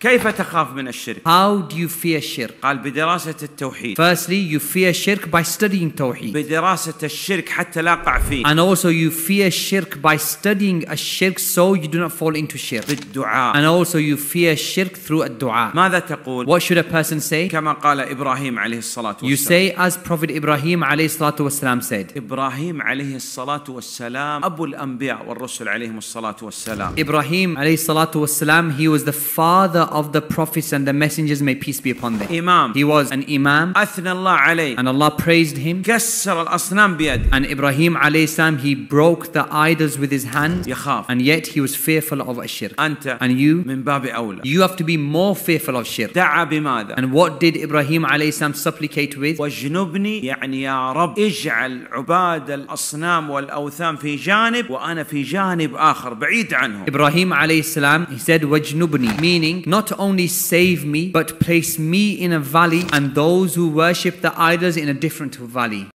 كيف تخاف من الشرك؟ How do you fear shirk? قال بدراسة التوحيد. Firstly, you fear shirk by studying tawheed. بدراسة الشرك حتى لا أقع فيه. And also you fear shirk by studying a shirk so you do not fall into shirk. بالدعاء. And also you fear shirk through الدعاء. ماذا تقول؟ What should a person say? كما قال إبراهيم عليه الصلاة والسلام. You say as Prophet Ibrahim عليه الصلاة والسلام said. إبراهيم عليه الصلاة والسلام أبو الأنبياء والرسل عليهم الصلاة والسلام. إبراهيم عليه الصلاة والسلام he was the father of the prophets and the messengers, may peace be upon them. Imam. He was an imam. أثنى الله عليه. And Allah praised him. كسر الأصنام بيده. And Ibrahim عليه السلام, he broke the idols with his hands. يخاف. And yet he was fearful of الشرك. أنت. And you. من باب أولى. You have to be more fearful of shirk. دعا بماذا؟ And what did Ibrahim عليه السلام supplicate with? واجنبني يعني يا رب اجعل عباد الأصنام والأوثان في جانب وأنا في جانب آخر بعيد عنهم. Ibrahim عليه السلام, he said واجنبني, meaning not only save me, but place me in a valley and those who worship the idols in a different valley.